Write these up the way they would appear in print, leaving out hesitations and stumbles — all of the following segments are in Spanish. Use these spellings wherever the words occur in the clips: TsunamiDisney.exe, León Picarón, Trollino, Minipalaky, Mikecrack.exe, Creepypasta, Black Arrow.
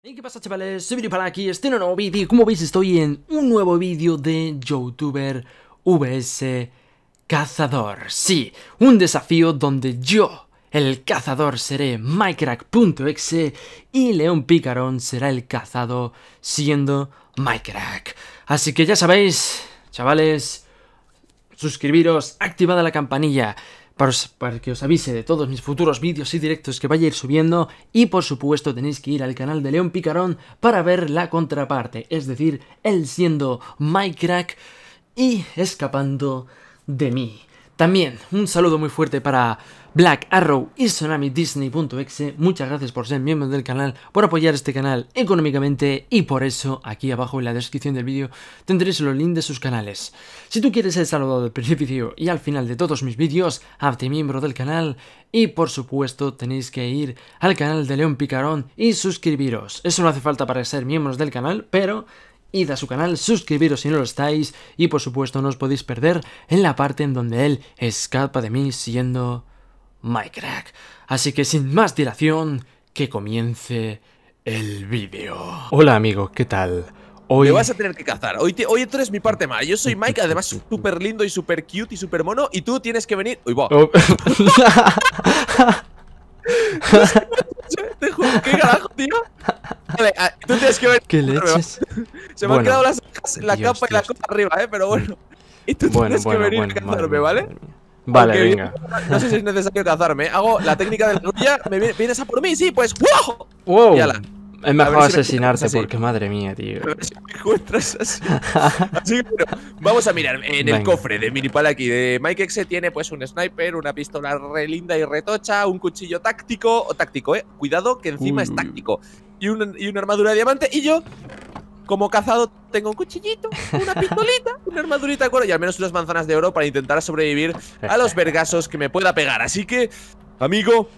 Hey, ¿qué pasa, chavales? Soy Minipalaky, estoy en un nuevo vídeo y como veis estoy en un nuevo vídeo de Youtuber vs Cazador. Sí, un desafío donde yo, el cazador, seré Mikecrack.exe y León Picarón será el cazado siendo Mikecrack. Así que ya sabéis, chavales, suscribiros, activad la campanilla para que os avise de todos mis futuros vídeos y directos que vaya a ir subiendo. Y por supuesto tenéis que ir al canal de León Picarón para ver la contraparte, es decir, él siendo Mikecrack y escapando de mí. También un saludo muy fuerte para Black Arrow y TsunamiDisney.exe. Muchas gracias por ser miembros del canal, por apoyar este canal económicamente, y por eso aquí abajo en la descripción del vídeo tendréis los links de sus canales. Si tú quieres ser saludado al principio y al final de todos mis vídeos, hazte miembro del canal y por supuesto tenéis que ir al canal de León Picarón y suscribiros. Eso no hace falta para ser miembros del canal, pero id a su canal, suscribiros si no lo estáis y por supuesto no os podéis perder en la parte en donde él escapa de mí siendo Mikecrack. Así que sin más dilación, que comience el vídeo. Hola amigo, ¿qué tal? Hoy me vas a tener que cazar. Hoy tú eres mi parte mala. Yo soy Mike, además súper lindo y súper cute y súper mono, y tú tienes que venir. ¡Uy, va! Oh. ¿Qué carajo, tío? Vale, tú tienes que venir. ¿Qué leches? Se me han quedado las hojas, la capa y la cosa arriba, pero bueno. Y tú tienes que venir a cazarme, ¿vale? Vale, aunque venga. No sé si es necesario cazarme. Hago la técnica de la grulla. ¿Vienes a por mí? Sí, pues. ¡Wow! ¡Wow! Es mejor asesinarte porque, madre mía, tío. A ver si me encuentras así. Así que bueno, vamos a mirar. En el cofre de Minipalaky de Mikecrack.exe tiene pues un sniper, una pistola re linda y retocha, un cuchillo táctico. O táctico, cuidado que encima es táctico. Y una armadura de diamante. Y yo, como cazado, tengo un cuchillito, una pistolita, una armadurita de cuero y al menos unas manzanas de oro para intentar sobrevivir a los vergazos que me pueda pegar. Así que, amigo,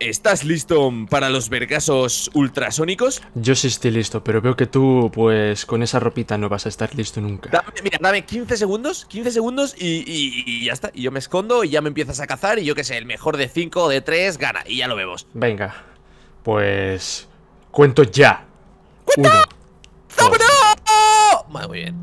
¿estás listo para los vergazos ultrasónicos? Yo sí estoy listo, pero veo que tú, pues, con esa ropita no vas a estar listo nunca. Dame 15 segundos y ya está. Y yo me escondo y ya me empiezas a cazar y yo qué sé, el mejor de 5 o de 3 gana y ya lo vemos. Venga, pues, cuento ya. ¡Cuenta! Uno. Muy bien.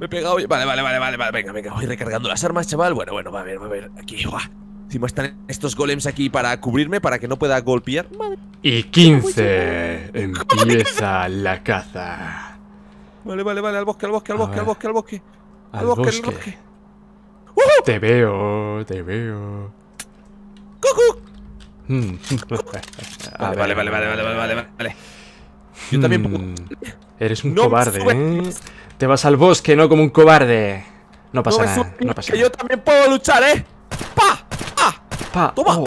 Me he pegado. Vale. Venga. Voy recargando las armas, chaval. Bueno, va a ver. Aquí, guau. Encima están estos golems aquí para cubrirme, para que no pueda golpear. Madre. Y 15. Empieza la caza. Vale. Al bosque. Te veo. ¡Cucu! Vale. Yo también eres un cobarde, ¿eh? Te vas al bosque, ¿no? Como un cobarde. No pasa nada, no pasa nada. Yo también puedo luchar, ¿eh? ¡Pa! ¡Toma!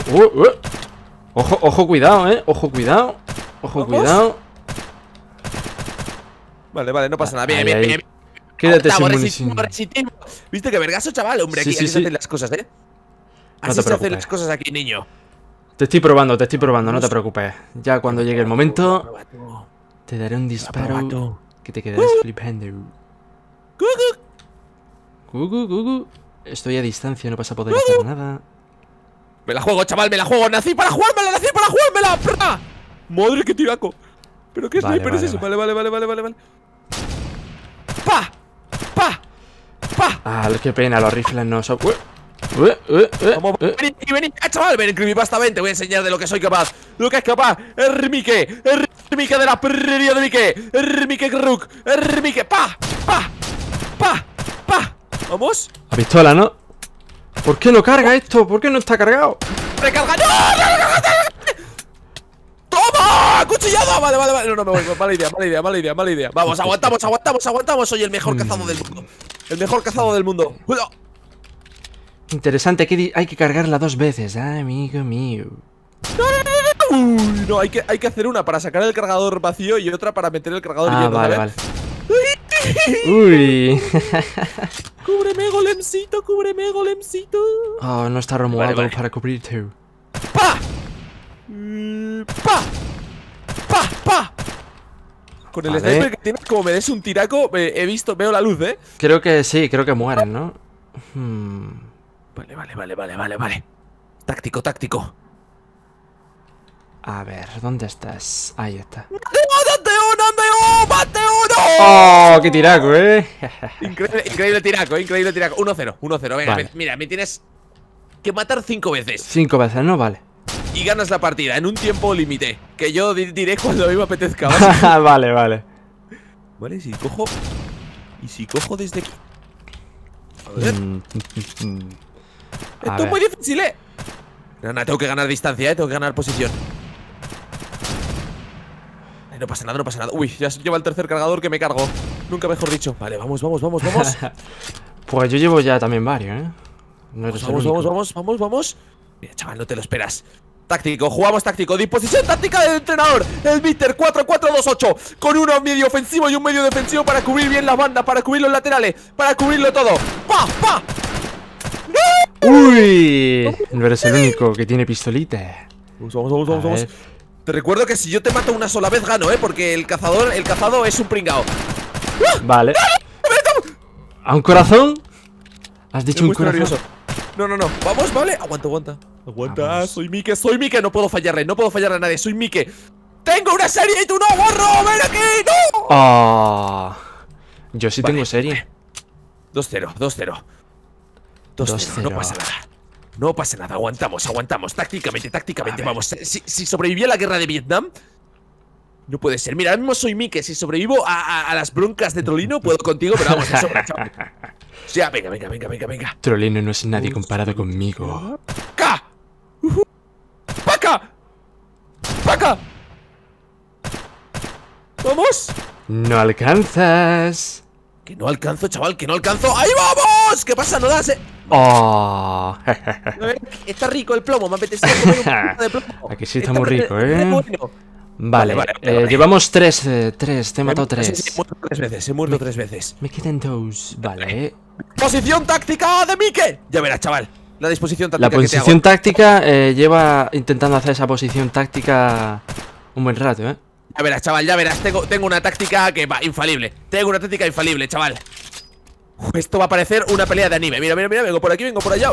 Ojo, cuidado, ¿eh? Ojo, cuidado. Vale, no pasa nada. Bien. Quédate sin munición. ¿Viste qué vergaso, chaval? Hombre, aquí se hacen las cosas, ¿eh? Así se hacen las cosas aquí, niño. Te estoy probando, no te preocupes. Ya cuando llegue el momento te daré un disparo que te quedarás flipando. Gugu. Estoy a distancia, no vas a poder hacer nada. Me la juego, chaval, me la juego. Nací para jugármela. Madre, qué tiraco. Pero qué sniper es eso. Vale. ¡Pa! Ah, qué pena, los rifles no son. Vení, chaval, ven, Creepypasta, ven, te voy a enseñar de lo que soy capaz. Lo que es capaz, Ermike de la perrería de Mike, Ermike Kruk, Ermike, pa. Vamos. La pistola, ¿no? ¿Por qué no carga esto? ¿Por qué no está cargado? ¡Recarga! ¡No! ¡Toma! ¡Cuchillado! Vale, no me voy, mala idea. Vamos, aguantamos, soy el mejor cazado del mundo. ¡Cuidado! Interesante, aquí hay que cargarla 2 veces, amigo mío. No, hay que hacer una para sacar el cargador vacío y otra para meter el cargador lleno. Vale. Uy. Cúbreme, golemcito. Oh, no está removido para cubrirte. ¡Pa! Con el sniper que tienes, como me des un tiraco, veo la luz, ¿eh? Creo que sí, creo que mueren, ¿no? Vale. Táctico. A ver, ¿dónde estás? Ahí está. ¡Date uno! ¡Oh, qué tiraco, eh! Increíble tiraco. 1-0, 1-0. Venga, vale. Mira, me tienes que matar 5 veces. 5 veces, ¿no? Vale. Y ganas la partida en un tiempo límite, que yo diré cuando a mí me apetezca. Vale, vale. Vale, si cojo... ¿Y si cojo desde aquí? A ver. Esto es muy difícil, eh. No, tengo que ganar distancia, tengo que ganar posición. No pasa nada, no pasa nada. Uy, ya lleva el tercer cargador que me cargo. Nunca mejor dicho. Vale, vamos. Pues yo llevo ya también varios, ¿eh? No eres el único. Vamos. Mira, chaval, no te lo esperas. Táctico, jugamos táctico. Disposición táctica del entrenador. El Mister 4-4-2-8. Con uno medio ofensivo y un medio defensivo para cubrir bien la banda, para cubrir los laterales, para cubrirlo todo. ¡Pa! ¡Pa! ¡No! ¡Uy! No eres el único que tiene pistolita. Vamos. Te recuerdo que si yo te mato una sola vez gano, porque el cazado es un pringao. Vale. ¿A un corazón? ¿Has dicho un corazón? Nervioso. No. Vamos, vale. Aguanta. Soy Mike. No puedo fallarle a nadie. Soy Mike. Tengo una serie y tú no, gorro. Ven aquí, no. Oh, yo sí, vale. Tengo serie. 2-0. No pasa nada. No pasa nada, aguantamos. Tácticamente, vamos. Si sobreviví a la guerra de Vietnam, no puede ser. Mira, ahora mismo soy Mike. Si sobrevivo a las broncas de Trollino, puedo contigo, pero vamos, eso, chaval. O sea, venga. Trollino no es nadie comparado conmigo. ¡Paca! ¡Paca! ¡Vamos! No alcanzas. Que no alcanzo, chaval, ¡Ahí vamos! ¿Qué pasa? No das, ¡Oh! Está rico el plomo, me apetece comer un poco de plomo. Aquí sí está muy rico, bueno. Vale. Llevamos 3, te he matado 3. He muerto tres veces. Me quedan 2, vale. ¡Posición táctica de Mike! Ya verás, chaval, la disposición táctica. La posición táctica lleva intentando hacer esa posición táctica un buen rato, ¿eh? Ya verás, chaval, tengo una táctica que va, infalible. Chaval. Esto va a parecer una pelea de anime. Mira, vengo por aquí, vengo por allá.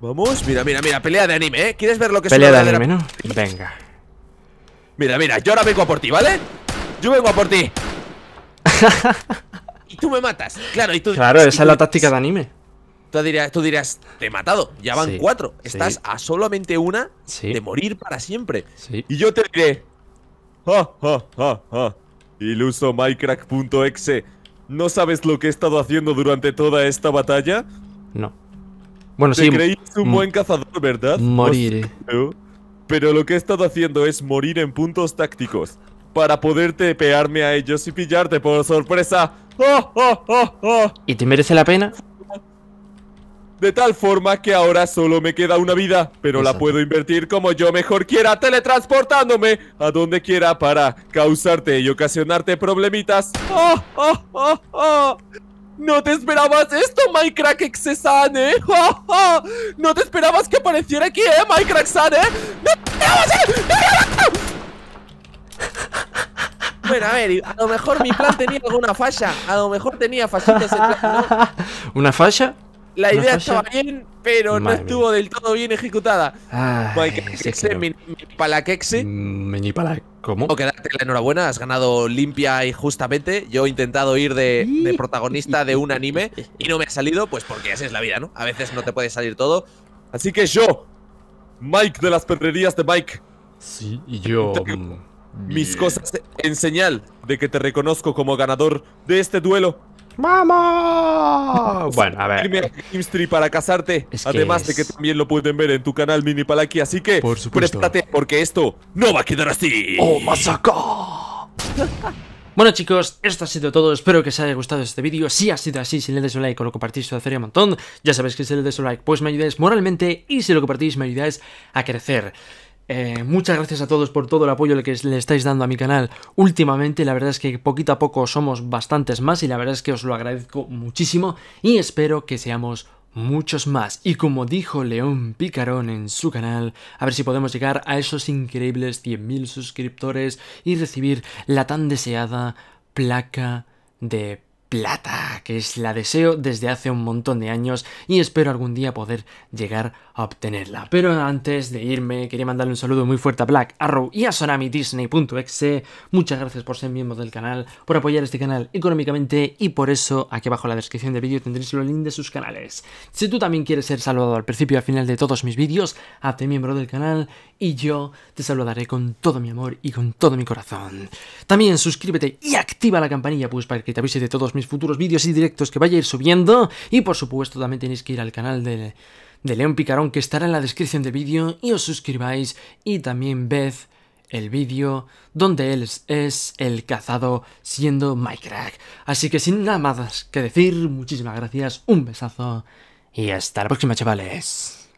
Vamos, mira, pelea de anime, ¿eh? ¿Quieres ver lo que es una pelea de anime, no? Venga. Mira, yo ahora vengo a por ti, ¿vale? Yo vengo a por ti. Y tú me matas. Claro, esa es la táctica de anime. Tú dirás, te he matado, ya van 4. Estás a solamente una de morir para siempre. Y yo te diré: iluso Mikecrack.exe, ¿no sabes lo que he estado haciendo durante toda esta batalla? No. Bueno, sí. Te creías un buen cazador, ¿verdad? Moriré. Pero lo que he estado haciendo es morir en puntos tácticos para poderte pegarme a ellos y pillarte por sorpresa. ¿Y te merece la pena? De tal forma que ahora solo me queda una vida, pero la puedo invertir como yo mejor quiera, teletransportándome a donde quiera para causarte y ocasionarte problemitas. ¡Oh! ¿No te esperabas esto, Mikecrack.exe, eh? ¡Oh! ¿No te esperabas que apareciera aquí, Mikecrack.exe, eh? ¡No te esperabas, Bueno, a ver, a lo mejor mi plan tenía alguna falla. A lo mejor tenía fallitas el plan, ¿no? ¿Una falla? La idea estaba bien, pero no estuvo del todo bien ejecutada. Minipalaky. ¿Cómo? Tengo que darte la enhorabuena, has ganado limpia y justamente. Yo he intentado ir de protagonista de un anime y no me ha salido, pues porque así es la vida, ¿no? A veces no te puede salir todo. Así que yo, Mike de las perrerías de Mike. Sí, y yo... Mis cosas en señal de que te reconozco como ganador de este duelo. ¡Vamos! Bueno, a ver. Para casarte. Además de que también lo pueden ver en tu canal Minipalaky. Así que prepárate porque esto no va a quedar así. ¡Oh, masacre! Bueno, chicos, esto ha sido todo. Espero que os haya gustado este vídeo. Si ha sido así, si le des un like o lo compartís, lo hacería un montón. Ya sabéis que si le des un like, pues me ayudáis moralmente. Y si lo compartís, me ayudáis a crecer. Muchas gracias a todos por todo el apoyo que le estáis dando a mi canal últimamente. La verdad es que poquito a poco somos bastantes más y la verdad es que os lo agradezco muchísimo y espero que seamos muchos más. Y como dijo León Picarón en su canal, a ver si podemos llegar a esos increíbles 100.000 suscriptores y recibir la tan deseada placa de plata, que es la deseo desde hace un montón de años y espero algún día poder llegar a obtenerla. Pero antes de irme quería mandarle un saludo muy fuerte a Black Arrow y a TsunamiDisney.exe. Muchas gracias por ser miembros del canal, por apoyar este canal económicamente, y por eso aquí abajo en la descripción del vídeo tendréis los links de sus canales. Si tú también quieres ser saludado al principio y al final de todos mis vídeos, hazte miembro del canal y yo te saludaré con todo mi amor y con todo mi corazón. También suscríbete y activa la campanilla, pues, para que te avise de todos mis futuros vídeos y directos que vaya a ir subiendo. Y por supuesto también tenéis que ir al canal de León Picarón, que estará en la descripción del vídeo, y os suscribáis y también ved el vídeo donde él es el cazado siendo Mikecrack. Así que sin nada más que decir, muchísimas gracias, un besazo y hasta la próxima, chavales.